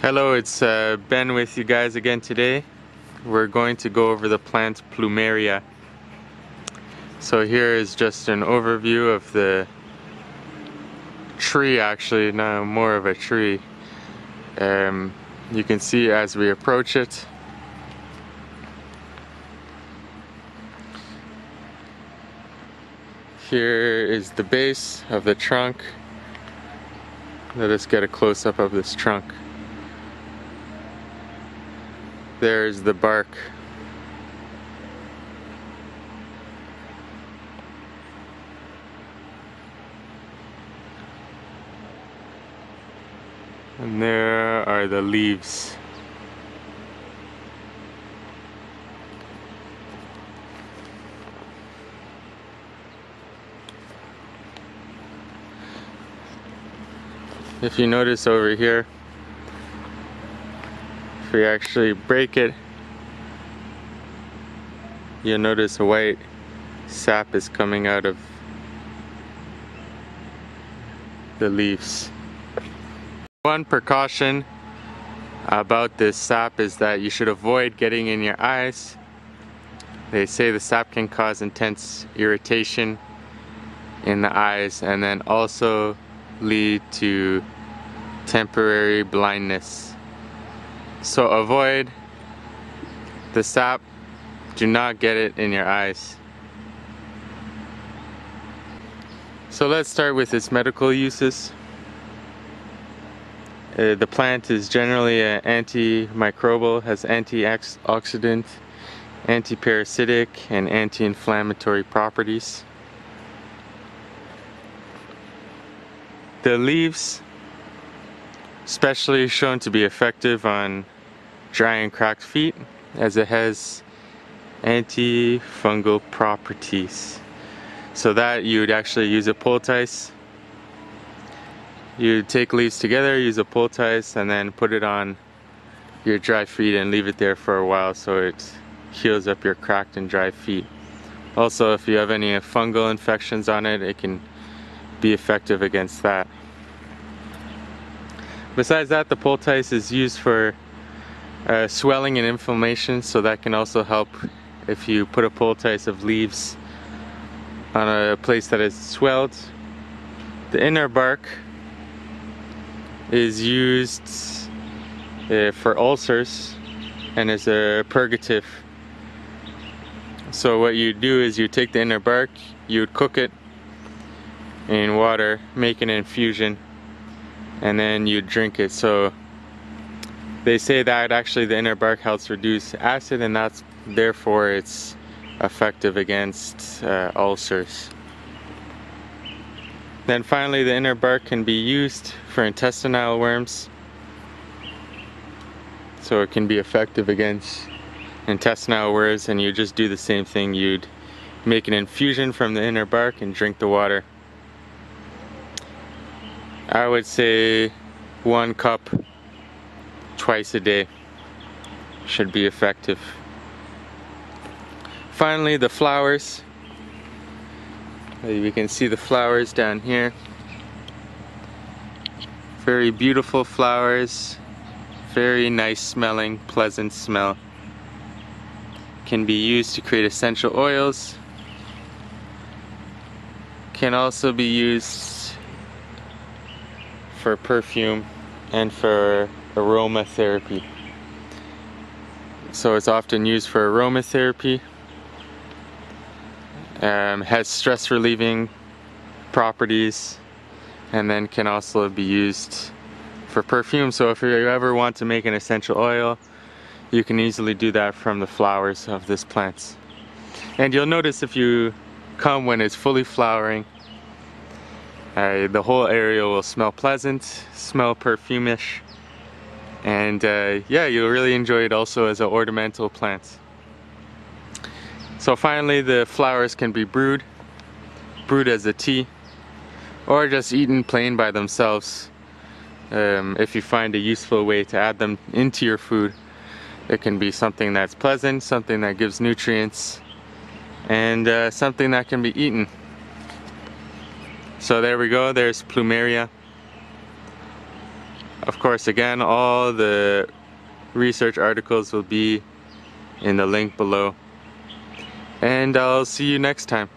Hello, it's Ben with you guys again today. We're going to go over the plant Plumeria. So here is just an overview of the tree, actually, no, more of a tree. You can see as we approach it. Here is the base of the trunk. Let us get a close-up of this trunk. There's the bark. And there are the leaves. If you notice over here, if we actually break it, you'll notice a white sap is coming out of the leaves. One precaution about this sap is that you should avoid getting in your eyes. They say the sap can cause intense irritation in the eyes and then also lead to temporary blindness. So avoid the sap, do not get it in your eyes. So let's start with its medical uses. The plant is generally antimicrobial, has antioxidant, antiparasitic, and anti-inflammatory properties. The leaves especially shown to be effective on dry and cracked feet, as it has antifungal properties. So that you would actually use a poultice. You take leaves together, use a poultice, and then put it on your dry feet and leave it there for a while so it heals up your cracked and dry feet. Also, if you have any fungal infections on it, it can be effective against that. Besides that, the poultice is used for swelling and inflammation, so that can also help if you put a poultice of leaves on a place that is swelled. The inner bark is used for ulcers and is a purgative. So what you do is you take the inner bark, you would cook it in water, make an infusion, and then you drink it. So they say that actually the inner bark helps reduce acid, and that's therefore it's effective against ulcers. Then finally, the inner bark can be used for intestinal worms, so it can be effective against intestinal worms, and you just do the same thing. You'd make an infusion from the inner bark and drink the water. I would say 1 cup twice a day should be effective. Finally, the flowers. We can see the flowers down here. Very beautiful flowers, very nice smelling, pleasant smell. Can be used to create essential oils. Can also be used for perfume and for aromatherapy. So it's often used for aromatherapy. Has stress relieving properties, and then can also be used for perfume. So if you ever want to make an essential oil, you can easily do that from the flowers of this plant. And you'll notice if you come when it's fully flowering, the whole area will smell pleasant, smell perfumish, and yeah, you'll really enjoy it also as an ornamental plant. So finally, the flowers can be brewed as a tea, or just eaten plain by themselves. If you find a useful way to add them into your food, it can be something that's pleasant, something that gives nutrients, and something that can be eaten. So there we go, there's Plumeria. Of course, again, all the research articles will be in the link below. And I'll see you next time.